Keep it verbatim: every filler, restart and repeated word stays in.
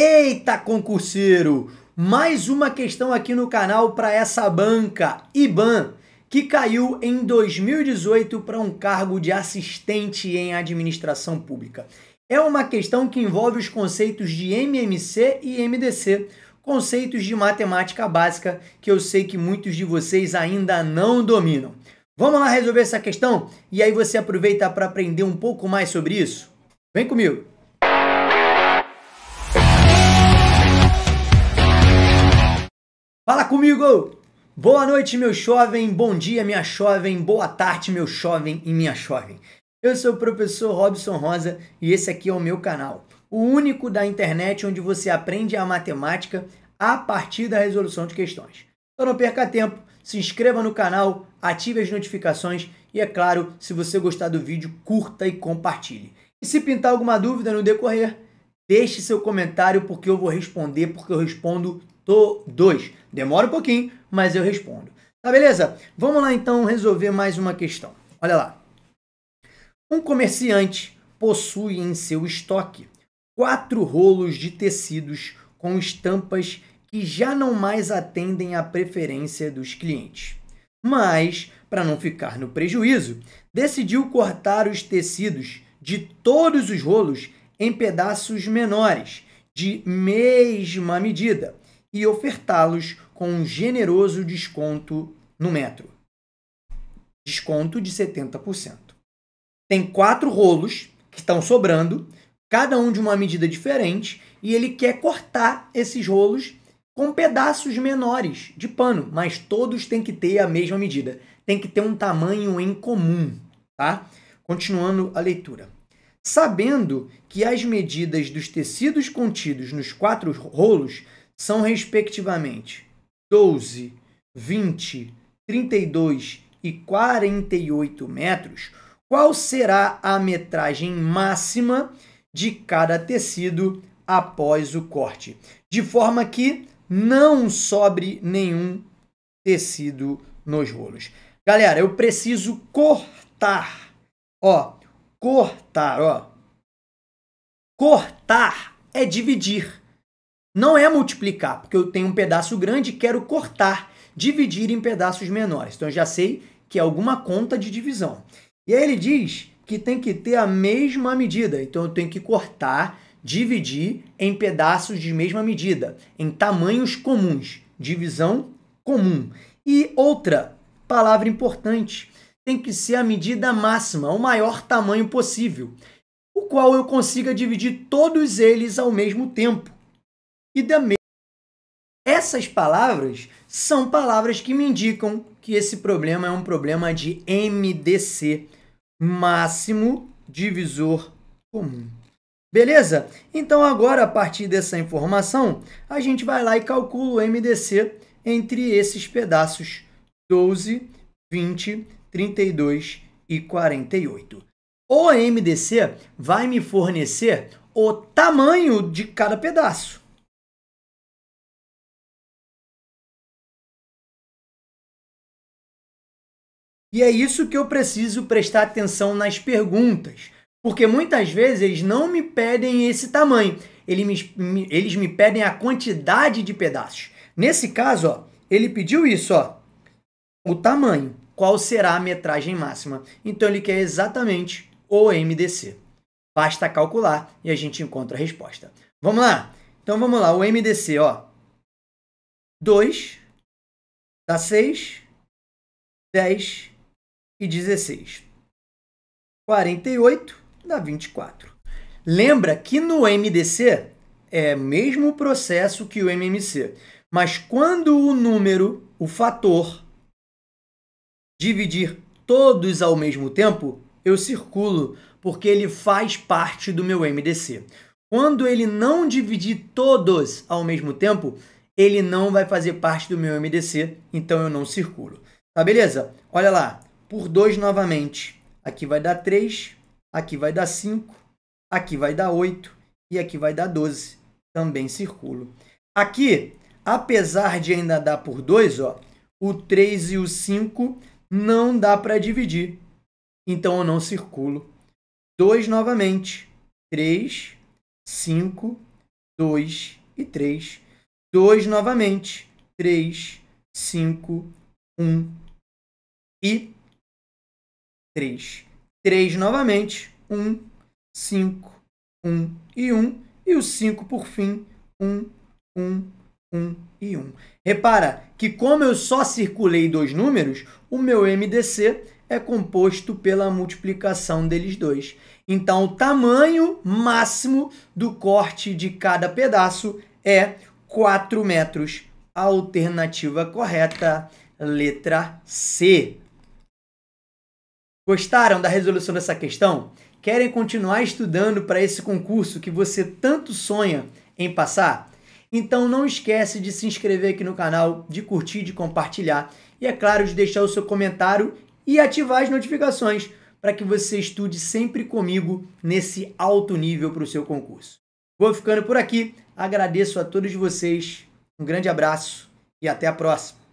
Eita, concurseiro! Mais uma questão aqui no canal para essa banca IBAM, que caiu em dois mil e dezoito para um cargo de assistente em administração pública. É uma questão que envolve os conceitos de M M C e M D C, conceitos de matemática básica que eu sei que muitos de vocês ainda não dominam. Vamos lá resolver essa questão? E aí você aproveita para aprender um pouco mais sobre isso? Vem comigo! Fala comigo! Boa noite, meu jovem, bom dia, minha jovem, boa tarde, meu jovem e minha jovem. Eu sou o professor Robson Rosa e esse aqui é o meu canal, o único da internet onde você aprende a matemática a partir da resolução de questões. Então não perca tempo, se inscreva no canal, ative as notificações e, é claro, se você gostar do vídeo, curta e compartilhe. E se pintar alguma dúvida no decorrer, deixe seu comentário porque eu vou responder, porque eu respondo dois. Demora um pouquinho, mas eu respondo. Tá, beleza? Vamos lá, então, resolver mais uma questão. Olha lá. Um comerciante possui em seu estoque quatro rolos de tecidos com estampas que já não mais atendem à preferência dos clientes. Mas, para não ficar no prejuízo, decidiu cortar os tecidos de todos os rolos em pedaços menores, de mesma medida, e ofertá-los com um generoso desconto no metro. Desconto de setenta por cento. Tem quatro rolos que estão sobrando, cada um de uma medida diferente, e ele quer cortar esses rolos com pedaços menores de pano, mas todos têm que ter a mesma medida. Tem que ter um tamanho em comum, tá? Continuando a leitura. Sabendo que as medidas dos tecidos contidos nos quatro rolos são respectivamente doze, vinte, trinta e dois e quarenta e oito metros, qual será a metragem máxima de cada tecido após o corte, de forma que não sobre nenhum tecido nos rolos? Galera, eu preciso cortar, ó, cortar, ó. Cortar é dividir. Não é multiplicar, porque eu tenho um pedaço grande e quero cortar, dividir em pedaços menores. Então, eu já sei que é alguma conta de divisão. E aí ele diz que tem que ter a mesma medida. Então, eu tenho que cortar, dividir em pedaços de mesma medida, em tamanhos comuns, divisão comum. E outra palavra importante, tem que ser a medida máxima, o maior tamanho possível, o qual eu consiga dividir todos eles ao mesmo tempo. E da mesma. Essas palavras são palavras que me indicam que esse problema é um problema de M D C, máximo divisor comum. Beleza? Então agora, a partir dessa informação, a gente vai lá e calcula o M D C entre esses pedaços doze, vinte, trinta e dois e quarenta e oito. O M D C vai me fornecer o tamanho de cada pedaço. E é isso que eu preciso prestar atenção nas perguntas, porque muitas vezes eles não me pedem esse tamanho, eles me, eles me pedem a quantidade de pedaços. Nesse caso, ó, ele pediu isso, ó, o tamanho, qual será a metragem máxima. Então ele quer exatamente o M D C. Basta calcular e a gente encontra a resposta. Vamos lá? Então vamos lá, o M D C, ó, dois, dá seis, dez... e dezesseis. quarenta e oito dá vinte e quatro. Lembra que no M D C é o mesmo processo que o M M C, mas quando o número, o fator, dividir todos ao mesmo tempo, eu circulo, porque ele faz parte do meu M D C. Quando ele não dividir todos ao mesmo tempo, ele não vai fazer parte do meu M D C, então eu não circulo. Tá, beleza? Olha lá. Por dois novamente, aqui vai dar três, aqui vai dar cinco, aqui vai dar oito e aqui vai dar doze. Também circulo. Aqui, apesar de ainda dar por dois, ó, o três e o cinco não dá para dividir. Então, eu não circulo. dois novamente, três, cinco, dois e três. dois novamente, três, cinco, um e três. três novamente, um, cinco, um e um. E o cinco, por fim, um, um, um e um. Repara que como eu só circulei dois números, o meu M D C é composto pela multiplicação deles dois. Então, o tamanho máximo do corte de cada pedaço é quatro metros. Alternativa correta, letra C. Gostaram da resolução dessa questão? Querem continuar estudando para esse concurso que você tanto sonha em passar? Então não esquece de se inscrever aqui no canal, de curtir, de compartilhar e, é claro, de deixar o seu comentário e ativar as notificações para que você estude sempre comigo nesse alto nível para o seu concurso. Vou ficando por aqui, agradeço a todos vocês, um grande abraço e até a próxima!